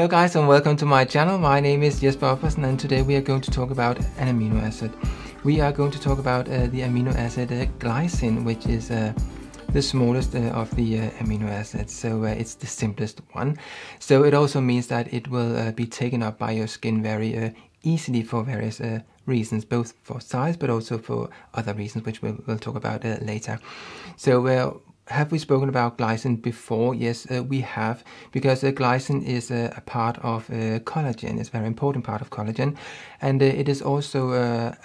Hello guys and welcome to my channel. My name is Jesper Offersen and today we are going to talk about an amino acid. We are going to talk about the amino acid glycine, which is the smallest of the amino acids, so it's the simplest one. So it also means that it will be taken up by your skin very easily for various reasons, both for size but also for other reasons which we'll talk about later. So have we spoken about glycine before? Yes, we have, because glycine is a part of collagen. It's a very important part of collagen, and it is also a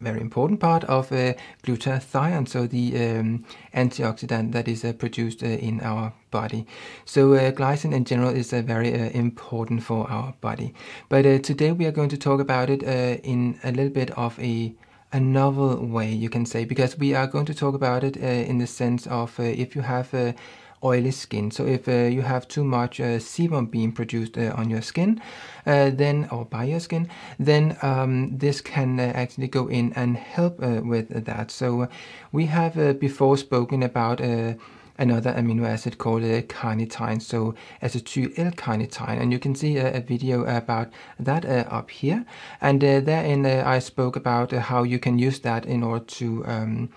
very important part of glutathione, so the antioxidant that is produced in our body. So glycine in general is very important for our body. But today we are going to talk about it in a little bit of a novel way, you can say, because we are going to talk about it in the sense of if you have oily skin. So if you have too much sebum being produced on your skin, then this can actually go in and help with that. So we have before spoken about another amino acid called L-carnitine, so acetyl L-carnitine, and you can see a video about that up here. And therein I spoke about how you can use that in order to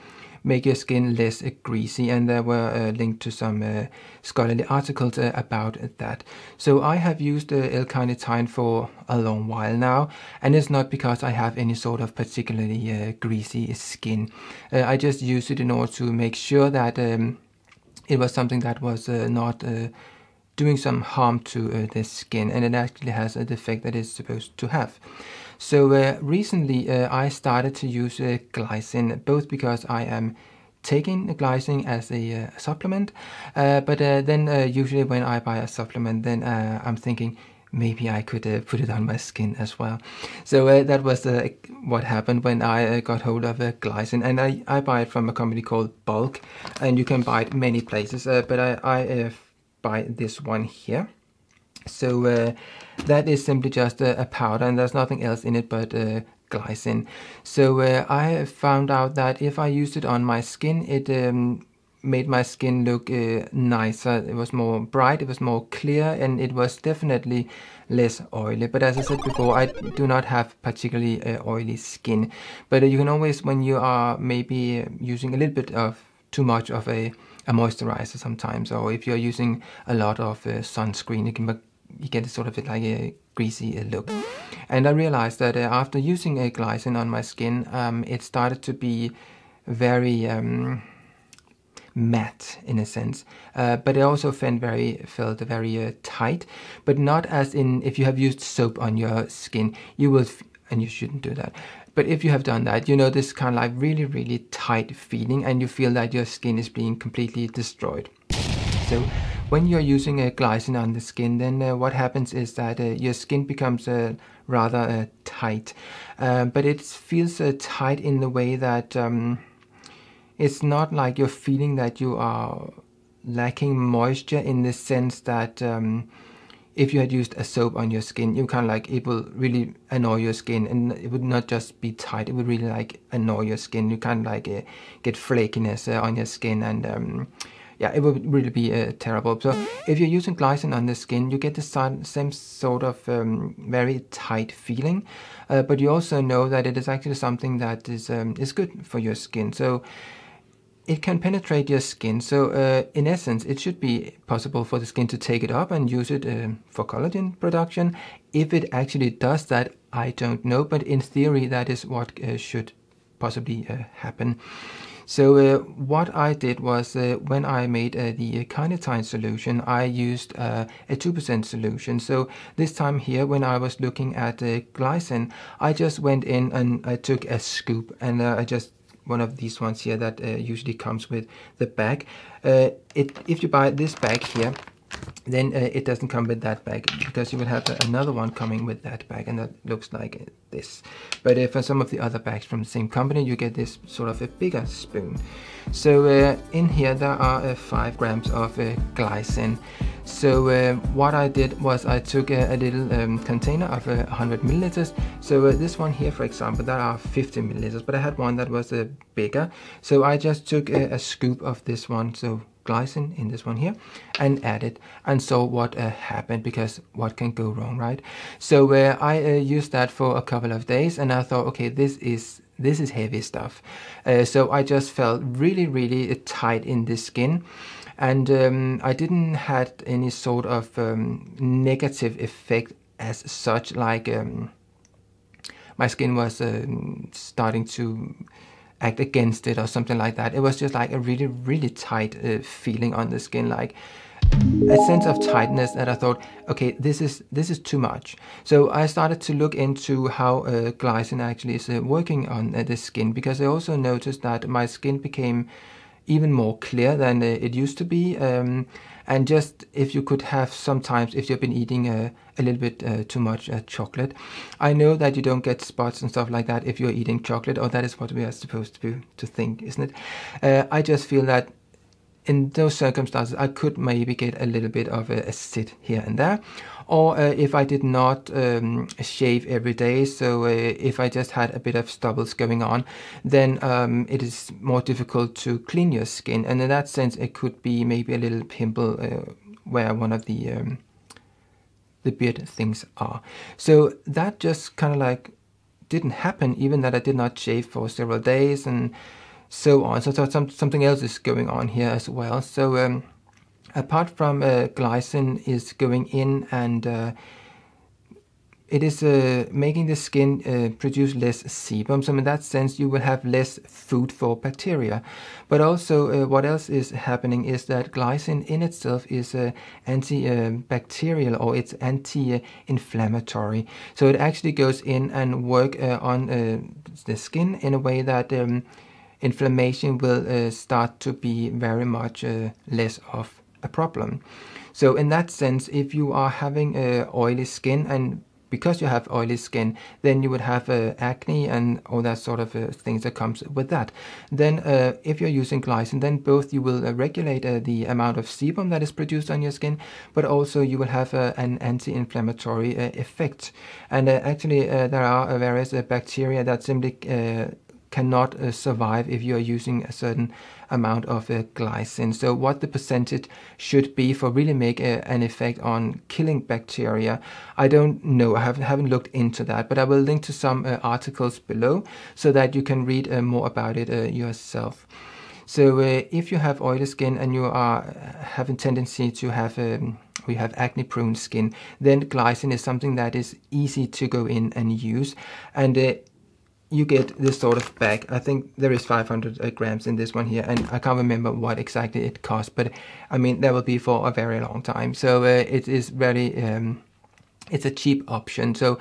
make your skin less greasy, and there were linked to some scholarly articles about that. So I have used L-carnitine for a long while now, and it's not because I have any sort of particularly greasy skin. I just use it in order to make sure that it was something that was not doing some harm to the skin, and it actually has the effect that it's supposed to have. So recently I started to use glycine, both because I am taking glycine as a supplement, but then usually when I buy a supplement, then I'm thinking maybe I could put it on my skin as well. So that was what happened when I got hold of glycine, and I buy it from a company called Bulk, and you can buy it many places, but I buy this one here. So that is simply just a powder, and there's nothing else in it but glycine. So I found out that if I used it on my skin, it made my skin look nicer. It was more bright, it was more clear, and it was definitely less oily. But as I said before, I do not have particularly oily skin. But you can always, when you are maybe using a little bit of too much of a moisturizer sometimes, or if you're using a lot of sunscreen, you get sort of like a greasy look. And I realized that after using glycine on my skin, it started to be very matte in a sense, but it also felt very tight, but not as in if you have used soap on your skin, you will, and you shouldn't do that, but if you have done that, you know this kind of like really tight feeling, and you feel that your skin is being completely destroyed. So when you're using glycine on the skin, then what happens is that your skin becomes rather tight, but it feels tight in the way that it's not like you're feeling that you are lacking moisture, in the sense that if you had used a soap on your skin, you kind of like, it will really annoy your skin, and it would not just be tight, it would really like annoy your skin. You kind of like get flakiness on your skin, and yeah, it would really be terrible. So if you're using glycine on the skin, you get the same sort of very tight feeling, but you also know that it is actually something that is good for your skin. So it can penetrate your skin, so in essence it should be possible for the skin to take it up and use it for collagen production. If it actually does that, I don't know, but in theory that is what should possibly happen. So what I did was, when I made the carnitine solution, I used a 2% solution. So this time here, when I was looking at glycine, I just went in and I took a scoop, and I just, one of these ones here that usually comes with the bag. If you buy this bag here, then it doesn't come with that bag, because you will have another one coming with that bag, and that looks like this. But for some of the other bags from the same company, you get this sort of a bigger spoon. So in here there are 5 grams of glycine. So what I did was I took a little container of 100 milliliters. So this one here, for example, there are 50 milliliters, but I had one that was bigger. So I just took a scoop of this one, so glycine in this one here and add it and saw what happened, because what can go wrong, right? So I used that for a couple of days and I thought, okay, this is heavy stuff. So I just felt really tight in the skin. And I didn't had any sort of negative effect as such, like my skin was starting to act against it or something like that. It was just like a really tight feeling on the skin, like a sense of tightness that I thought, okay, this is too much. So I started to look into how glycine actually is working on the skin, because I also noticed that my skin became even more clear than it used to be, and just if you could have sometimes, if you've been eating a little bit too much chocolate. I know that you don't get spots and stuff like that if you're eating chocolate, or that is what we are supposed to think, isn't it? I just feel that in those circumstances I could maybe get a little bit of a sit here and there, or if I did not shave every day, so if I just had a bit of stubbles going on, then it is more difficult to clean your skin, and in that sense it could be maybe a little pimple where one of the beard things are. So that just kind of like didn't happen, even that I did not shave for several days and so on. So something else is going on here as well. So apart from glycine is going in and it is making the skin produce less sebum, so in that sense you will have less food for bacteria. But also what else is happening is that glycine in itself is antibacterial, or it's anti-inflammatory. So it actually goes in and work on the skin in a way that inflammation will start to be very much less of a problem. So in that sense, if you are having oily skin, and because you have oily skin, then you would have acne and all that sort of things that comes with that. Then if you're using glycine, then both you will regulate the amount of sebum that is produced on your skin, but also you will have an anti-inflammatory effect. And actually there are various bacteria that simply cannot survive if you are using a certain amount of glycine. So what the percentage should be for really make an effect on killing bacteria, I don't know. I haven't looked into that, but I will link to some articles below so that you can read more about it yourself. So if you have oily skin and you are having tendency to have we have acne prone skin, then glycine is something that is easy to go in and use, and you get this sort of bag. I think there is 500 grams in this one here, and I can't remember what exactly it cost, but I mean that will be for a very long time. So it is very it's a cheap option. So,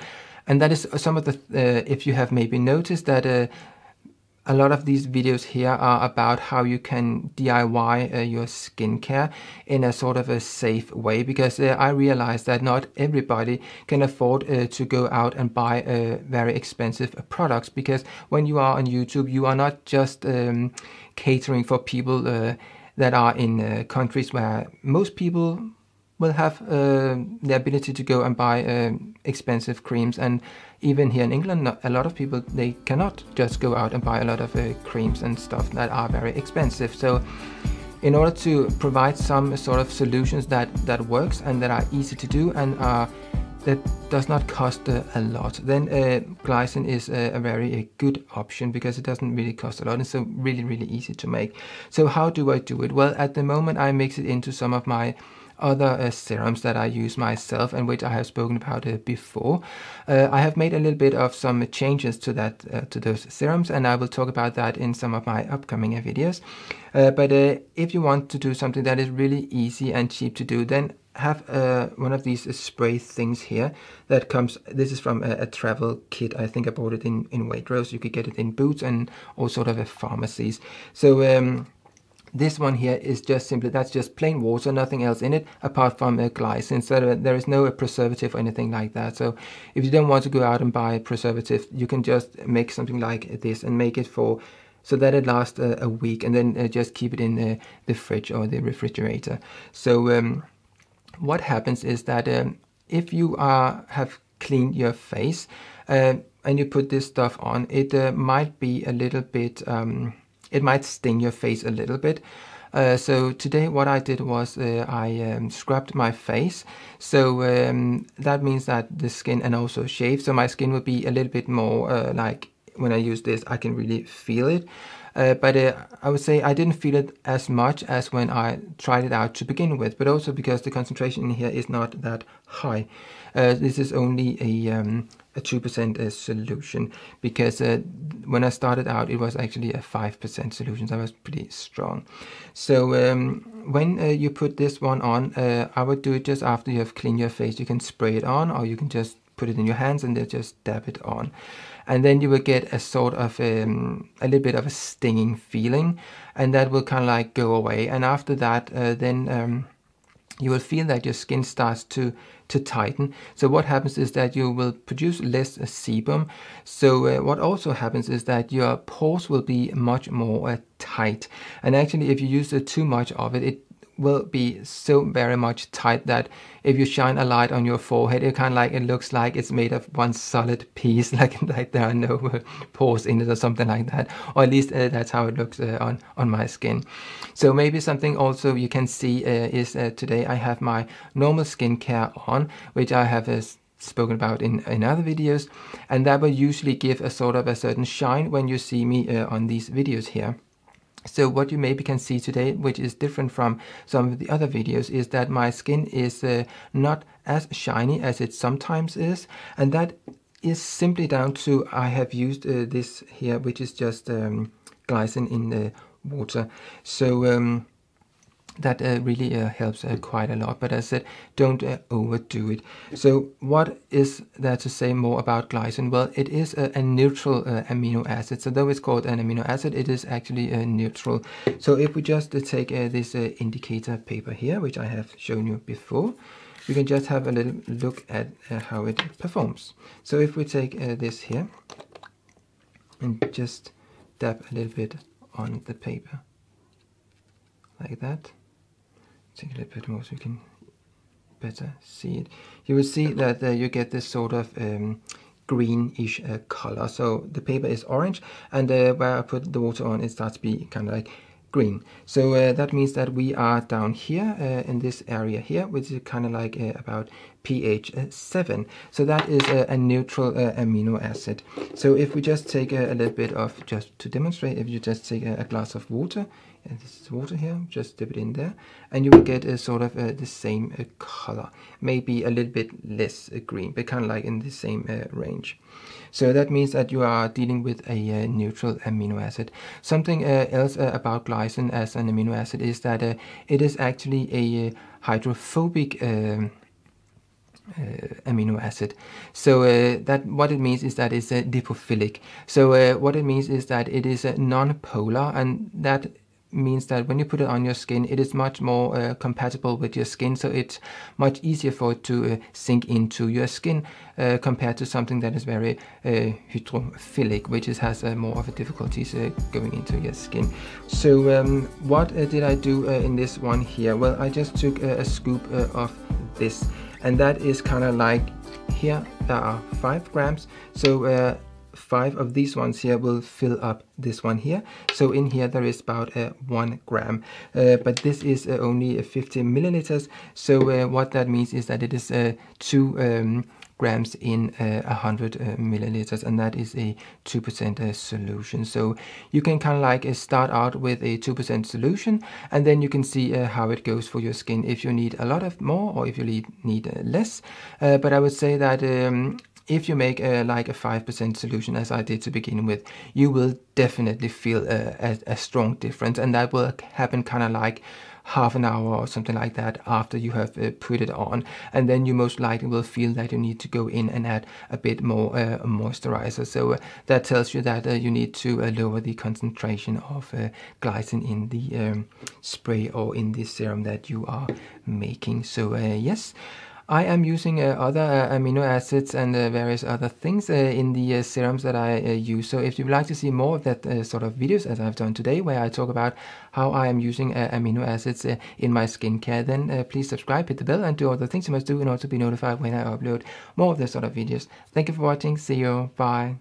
and that is some of the if you have maybe noticed that a lot of these videos here are about how you can DIY your skincare in a sort of a safe way, because I realized that not everybody can afford to go out and buy very expensive products, because when you are on YouTube, you are not just catering for people that are in countries where most people will have the ability to go and buy expensive creams. And even here in England, a lot of people, they cannot just go out and buy a lot of creams and stuff that are very expensive. So in order to provide some sort of solutions that works and that are easy to do and that does not cost a lot, then glycine is a very good option, because it doesn't really cost a lot and so really easy to make. So how do I do it? Well, at the moment I mix it into some of my other serums that I use myself and which I have spoken about before. I have made a little bit of some changes to that to those serums, and I will talk about that in some of my upcoming videos. But if you want to do something that is really easy and cheap to do, then have one of these spray things here that comes. This is from a travel kit. I think I bought it in Waitrose. You could get it in Boots and all sort of pharmacies. So this one here is just simply, that's just plain water, nothing else in it apart from glycine. So there is no preservative or anything like that. So if you don't want to go out and buy a preservative, you can just make something like this and make it for, so that it lasts a week, and then just keep it in the fridge or the refrigerator. So what happens is that if you have cleaned your face and you put this stuff on, it might be a little bit it might sting your face a little bit, So today what I did was I scrubbed my face, so that means that the skin, and also shaved, so my skin would be a little bit more like, when I use this I can really feel it. But I would say I didn't feel it as much as when I tried it out to begin with, but also because the concentration in here is not that high. This is only a 2% solution, because when I started out it was actually a 5% solution, so that was pretty strong. So when you put this one on, I would do it just after you have cleaned your face. You can spray it on, or you can just put it in your hands and then just dab it on, and then you will get a sort of a little bit of a stinging feeling, and that will kind of like go away. And after that you will feel that your skin starts to tighten. So what happens is that you will produce less sebum. So what also happens is that your pores will be much more tight, and actually if you use too much of it, it will be so very much tight that if you shine a light on your forehead, it kind of like, it looks like it's made of one solid piece, like there are no pores in it or something like that, or at least that's how it looks on my skin. So maybe something also you can see is today I have my normal skincare on, which I have spoken about in other videos, and that will usually give a sort of a certain shine when you see me on these videos here. So what you maybe can see today, which is different from some of the other videos, is that my skin is not as shiny as it sometimes is, and that is simply down to I have used this here, which is just glycine in the water. So that really helps quite a lot, but as I said, don't overdo it. So what is there to say more about glycine? Well, it is a neutral amino acid. So though it's called an amino acid, it is actually neutral. So if we just take this indicator paper here, which I have shown you before, we can just have a little look at how it performs. So if we take this here and just dab a little bit on the paper, like that. Take a little bit more so you can better see it. You will see that you get this sort of greenish color. So the paper is orange, and where I put the water on, it starts to be kind of like green. So that means that we are down here in this area here, which is kind of like about pH 7. So that is a neutral amino acid. So if we just take a little bit of, just to demonstrate, if you just take a glass of water, and this is water here, just dip it in there, and you will get a sort of the same color, maybe a little bit less green, but kind of like in the same range. So that means that you are dealing with a neutral amino acid. Something else about glycine as an amino acid is that it is actually a hydrophobic amino acid. So that what it means is that it's lipophilic. So what it means is that it is non-polar, and that means that when you put it on your skin, it is much more compatible with your skin, so it's much easier for it to sink into your skin compared to something that is very hydrophilic, which has more of a difficulties going into your skin. So what did I do in this one here? Well, I just took a scoop of this, and that is kind of like, here there are 5 grams, so 5 of these ones here will fill up this one here. So in here there is about 1 gram, but this is only 50 milliliters. So what that means is that it is 2 grams in 100 milliliters, and that is a 2% solution. So you can kind of like start out with a 2% solution, and then you can see how it goes for your skin, if you need a lot of more or if you need less. But I would say that if you make like a 5% solution, as I did to begin with, you will definitely feel a strong difference, and that will happen kind of like half an hour or something like that after you have put it on, and then you most likely will feel that you need to go in and add a bit more moisturizer. So that tells you that you need to lower the concentration of glycine in the spray or in the serum that you are making. So yes, I am using other amino acids and various other things in the serums that I use. So if you'd like to see more of that sort of videos as I've done today, where I talk about how I am using amino acids in my skincare, then please subscribe, hit the bell, and do all the things you must do in order to be notified when I upload more of this sort of videos. Thank you for watching. See you. Bye.